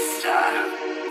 Sinister.